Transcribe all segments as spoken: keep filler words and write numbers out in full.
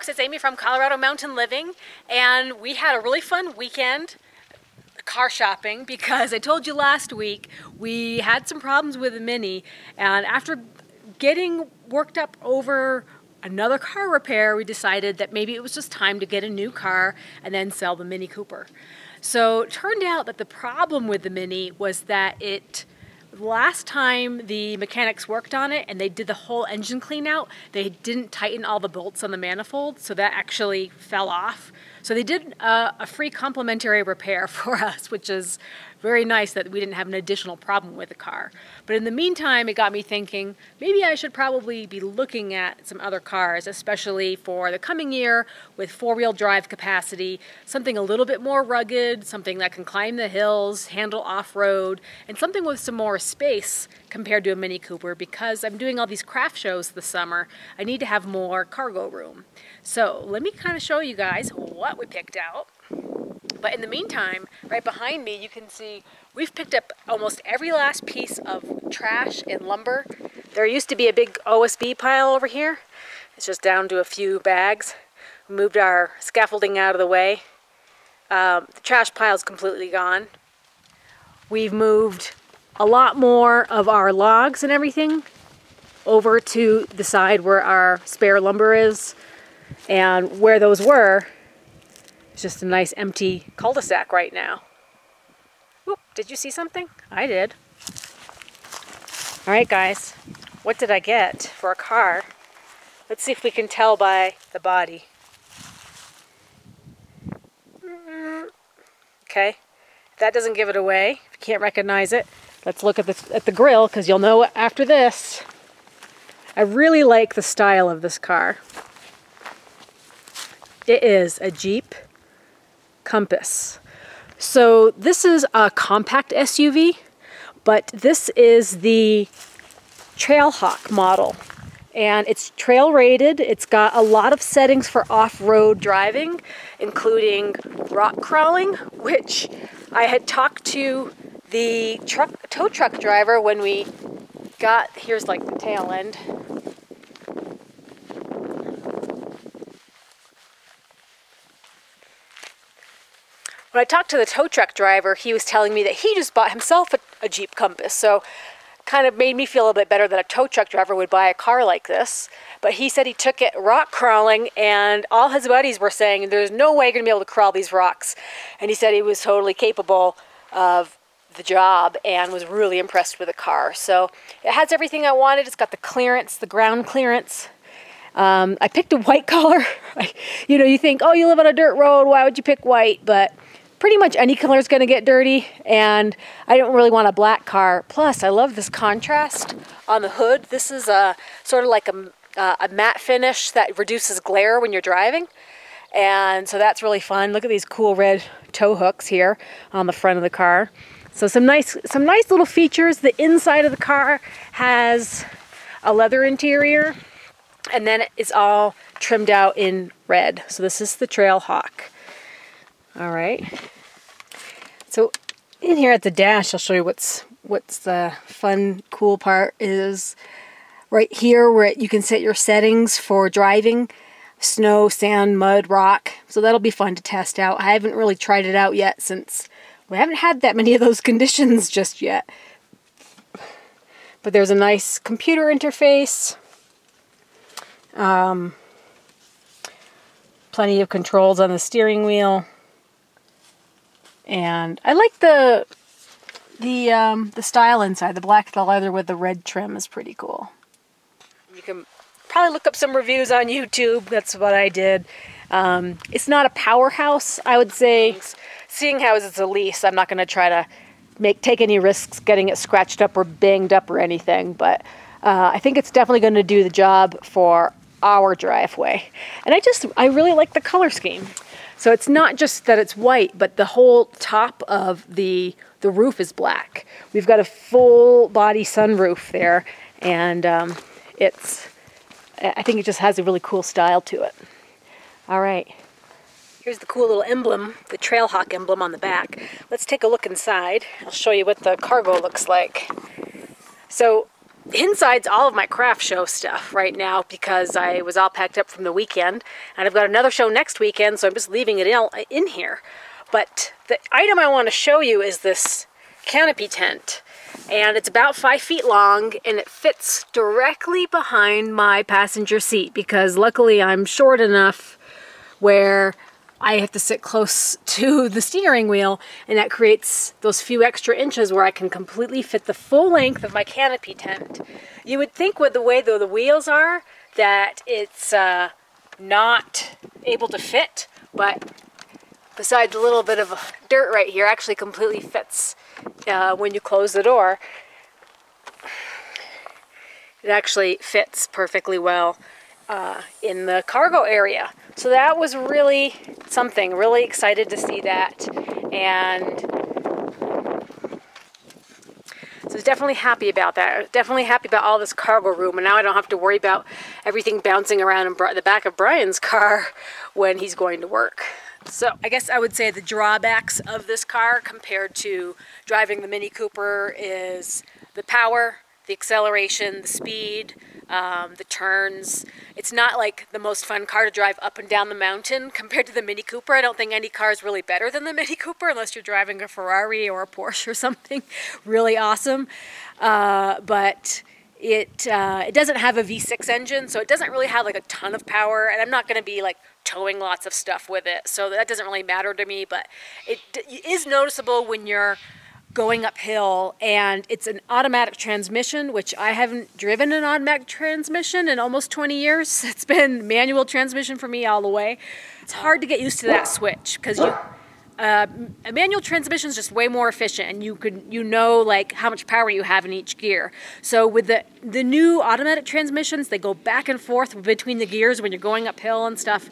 folks, it's Amy from Colorado Mountain Living, and we had a really fun weekend car shopping because I told you last week we had some problems with the Mini, and after getting worked up over another car repair, we decided that maybe it was just time to get a new car and then sell the Mini Cooper. So it turned out that the problem with the Mini was that it last time the mechanics worked on it and they did the whole engine clean out, they didn't tighten all the bolts on the manifold, so that actually fell off. So they did a, a free complimentary repair for us, which is very nice that we didn't have an additional problem with the car. But in the meantime, it got me thinking, maybe I should probably be looking at some other cars, especially for the coming year with four-wheel drive capacity, something a little bit more rugged, something that can climb the hills, handle off-road, and something with some more space compared to a Mini Cooper, because I'm doing all these craft shows this summer. I need to have more cargo room. So let me kind of show you guys what we picked out. But in the meantime, right behind me, you can see we've picked up almost every last piece of trash and lumber. There used to be a big O S B pile over here. It's just down to a few bags. We moved our scaffolding out of the way. Um, the trash pile's completely gone. We've moved a lot more of our logs and everything over to the side where our spare lumber is, and where those were, it's just a nice empty cul-de-sac right now. Whoop, did you see something? I did. All right, guys, what did I get for a car? Let's see if we can tell by the body. Okay, if that doesn't give it away, if you can't recognize it, let's look at the, at the grill, because you'll know after this. I really like the style of this car. It is a Jeep Compass. So this is a compact S U V, but this is the Trailhawk model. And it's trail rated. It's got a lot of settings for off-road driving, including rock crawling, which I had talked to the truck, tow truck driver when we got, here's like the tail end. When I talked to the tow truck driver, he was telling me that he just bought himself a, a Jeep Compass, so kind of made me feel a bit better that a tow truck driver would buy a car like this. But he said he took it rock crawling, and all his buddies were saying, there's no way you're going to be able to crawl these rocks. And he said he was totally capable of the job and was really impressed with the car. So it has everything I wanted. It's got the clearance, the ground clearance. Um, I picked a white color. You know, you think, oh, you live on a dirt road, why would you pick white? But pretty much any color is going to get dirty, and I don't really want a black car. Plus, I love this contrast on the hood. This is a sort of like a, uh, a matte finish that reduces glare when you're driving, and so that's really fun. Look at these cool red tow hooks here on the front of the car. So some nice, some nice little features. The inside of the car has a leather interior, and then it's all trimmed out in red. So this is the Trailhawk. All right, so in here at the dash, I'll show you what's what's the fun, cool part is right here where you can set your settings for driving, snow, sand, mud, rock. So that'll be fun to test out. I haven't really tried it out yet since we haven't had that many of those conditions just yet. But there's a nice computer interface. Um, plenty of controls on the steering wheel. And I like the the um, the style inside. The black, the leather with the red trim is pretty cool. You can probably look up some reviews on YouTube. That's what I did. Um, it's not a powerhouse, I would say. Seeing how it's a lease, I'm not going to try to make take any risks getting it scratched up or banged up or anything. But uh, I think it's definitely going to do the job for our driveway. And I just I really like the color scheme. So it's not just that it's white, but the whole top of the the roof is black. We've got a full body sunroof there, and um, it's I think it just has a really cool style to it. All right, here's the cool little emblem, the Trailhawk emblem on the back. Let's take a look inside. I'll show you what the cargo looks like. So Inside's all of my craft show stuff right now because I was all packed up from the weekend, and I've got another show next weekend, so I'm just leaving it in, in here. But the item I want to show you is this canopy tent, and it's about five feet long, and it fits directly behind my passenger seat because luckily I'm short enough where I have to sit close to the steering wheel, and that creates those few extra inches where I can completely fit the full length of my canopy tent. You would think with the way though the wheels are that it's uh, not able to fit, but besides a little bit of dirt right here, actually completely fits uh, when you close the door. It actually fits perfectly well Uh, in the cargo area. So that was really something. Really excited to see that, and so I was definitely happy about that. I was definitely happy about all this cargo room, and now I don't have to worry about everything bouncing around in the back of Brian's car when he's going to work. So I guess I would say the drawbacks of this car compared to driving the Mini Cooper is the power, the acceleration, the speed, um, the turns. It's not like the most fun car to drive up and down the mountain compared to the Mini Cooper. I don't think any car is really better than the Mini Cooper unless you're driving a Ferrari or a Porsche or something really awesome. Uh, but it uh, it doesn't have a V six engine, so it doesn't really have like a ton of power, and I'm not going to be like towing lots of stuff with it, so that doesn't really matter to me. But it d- is noticeable when you're going uphill, and it's an automatic transmission, which I haven't driven an automatic transmission in almost twenty years. It's been manual transmission for me all the way. It's hard to get used to that switch because you uh, a manual transmission is just way more efficient, and you could you know like how much power you have in each gear. So with the the new automatic transmissions, they go back and forth between the gears when you're going uphill and stuff,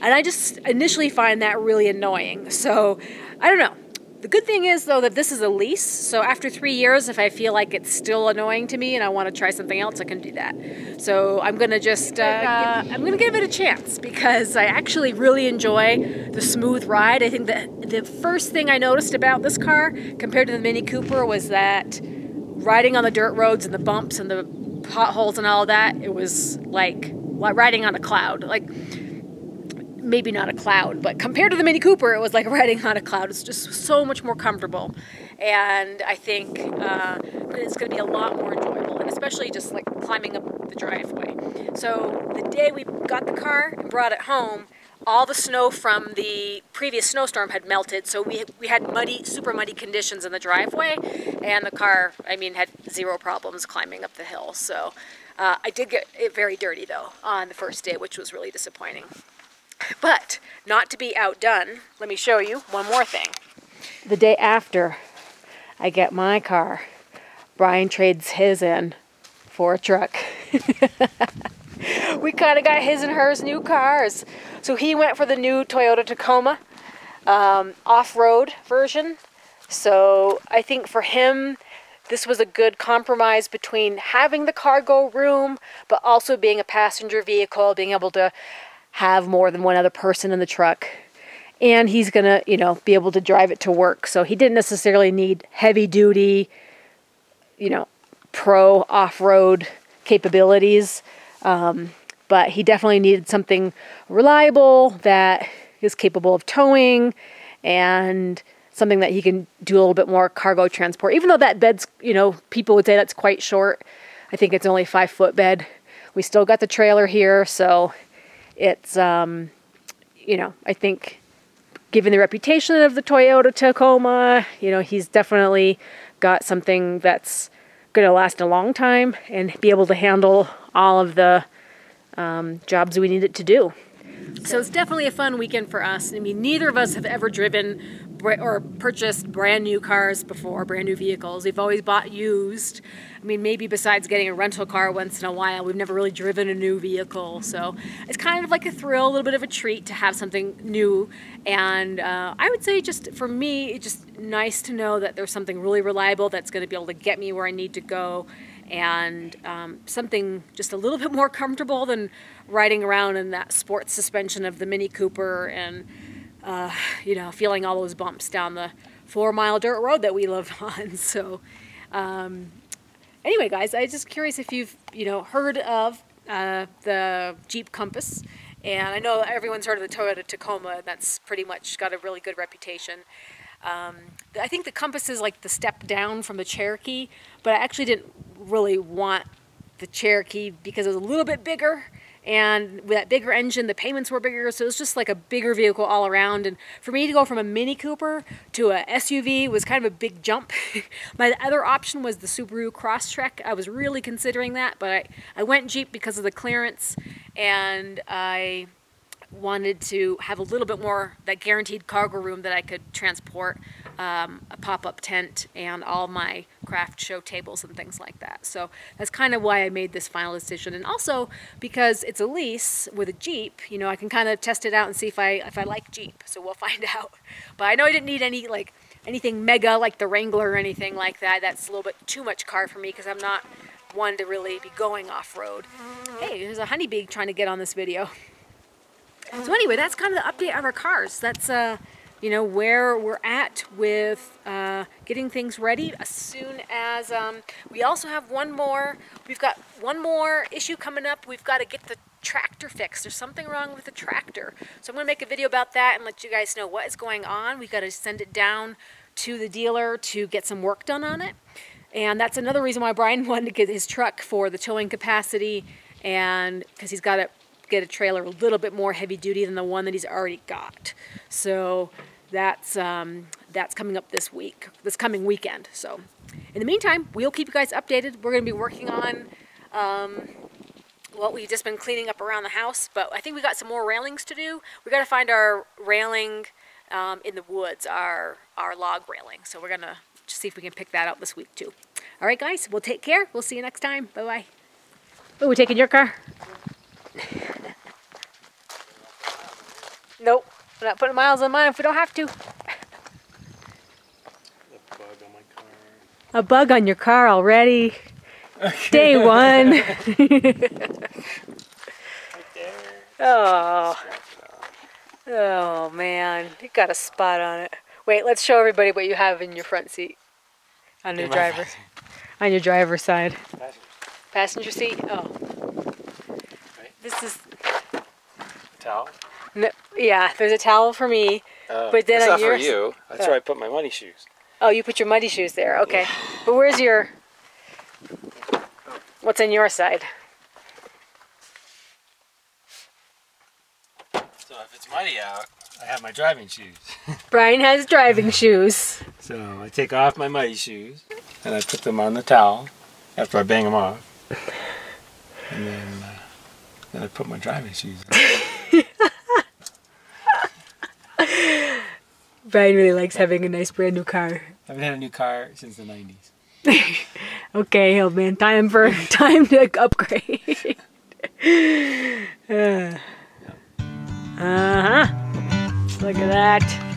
and I just initially find that really annoying. So I don't know. The good thing is, though, that this is a lease, so after three years, if I feel like it's still annoying to me and I want to try something else, I can do that. So I'm going to just, uh, uh, I'm going to give it a chance because I actually really enjoy the smooth ride. I think that the first thing I noticed about this car compared to the Mini Cooper was that riding on the dirt roads and the bumps and the potholes and all of that, it was like riding on a cloud. Like, maybe not a cloud, but compared to the Mini Cooper, it was like riding on a cloud. It's just so much more comfortable, and I think uh, it's going to be a lot more enjoyable, and especially just like climbing up the driveway. So the day we got the car and brought it home, all the snow from the previous snowstorm had melted, so we, we had muddy, super muddy conditions in the driveway, and the car, I mean, had zero problems climbing up the hill. So uh, I did get it very dirty, though, on the first day, which was really disappointing. But not to be outdone, let me show you one more thing. The day after I get my car, Brian trades his in for a truck. We kind of got his and hers new cars. So he went for the new Toyota Tacoma um, off-road version. So I think for him, this was a good compromise between having the cargo room, but also being a passenger vehicle, being able to have more than one other person in the truck, and he's gonna, you know, be able to drive it to work. So he didn't necessarily need heavy duty, you know, pro off-road capabilities, um, but he definitely needed something reliable that is capable of towing and something that he can do a little bit more cargo transport. Even though that bed's, you know, people would say that's quite short. I think it's only a five foot bed. We still got the trailer here, so it's, um, you know, I think given the reputation of the Toyota Tacoma, you know, he's definitely got something that's going to last a long time and be able to handle all of the um, jobs we need it to do. So it's definitely a fun weekend for us. I mean, neither of us have ever driven or purchased brand new cars before, brand new vehicles. We've always bought used. I mean, maybe besides getting a rental car once in a while, we've never really driven a new vehicle. So it's kind of like a thrill, a little bit of a treat to have something new. And uh, I would say just for me, it's just nice to know that there's something really reliable that's going to be able to get me where I need to go, and um, something just a little bit more comfortable than riding around in that sports suspension of the Mini Cooper and, uh, you know, feeling all those bumps down the four mile dirt road that we live on. So, um, anyway, guys, I was just curious if you've, you know, heard of uh, the Jeep Compass. And I know everyone's heard of the Toyota Tacoma. That's pretty much got a really good reputation. Um, I think the Compass is like the step down from the Cherokee, but I actually didn't really want the Cherokee because it was a little bit bigger. And with that bigger engine, the payments were bigger, so it was just like a bigger vehicle all around. And for me to go from a Mini Cooper to a S U V was kind of a big jump. My other option was the Subaru Crosstrek. I was really considering that, but I, I went Jeep because of the clearance, and I wanted to have a little bit more that guaranteed cargo room that I could transport um, a pop-up tent and all my craft show tables and things like that. So that's kind of why I made this final decision, and also because it's a lease with a Jeep, you know, I can kind of test it out and see if I if I like Jeep. So we'll find out. But I know I didn't need any like anything mega like the Wrangler or anything like that. That's a little bit too much car for me because I'm not one to really be going off-road. Hey, there's a honeybee trying to get on this video. So anyway, that's kind of the update of our cars. That's, uh, you know, where we're at with uh, getting things ready. As soon as um, we also have one more, we've got one more issue coming up. We've got to get the tractor fixed. There's something wrong with the tractor. So I'm going to make a video about that and let you guys know what is going on. We've got to send it down to the dealer to get some work done on it. And that's another reason why Brian wanted to get his truck for the towing capacity, and because he's got it. Get a trailer a little bit more heavy duty than the one that he's already got. So that's um, that's coming up this week, this coming weekend. So in the meantime, we'll keep you guys updated. We're going to be working on um, what we've just been cleaning up around the house, but I think we got some more railings to do. We got to find our railing um, in the woods, our our log railing. So we're gonna see if we can pick that up this week too. All right, guys, we'll take care. We'll see you next time. Bye bye. Oh, we're taking your car. Nope, we're not putting miles on mine if we don't have to. A bug on my car. A bug on your car already. Day one. Right there. Oh. Oh man, you got a spot on it. Wait, let's show everybody what you have in your front seat. On your driver. On your driver's side. Passenger, Passenger seat? Oh. Right. This is... A towel? No, yeah, there's a towel for me, uh, but then on yours. That's not for you. That's uh, where I put my muddy shoes. Oh, you put your muddy shoes there. Okay, yeah. But where's your? What's on your side? So if it's muddy out, I have my driving shoes. Brian has driving shoes. So I take off my muddy shoes and I put them on the towel after I bang them off, and then uh, then I put my driving shoes on. Brian really likes having a nice brand new car. I haven't had a new car since the nineties. Okay, old man, time for time to upgrade. uh, yeah. Uh huh. Look at that.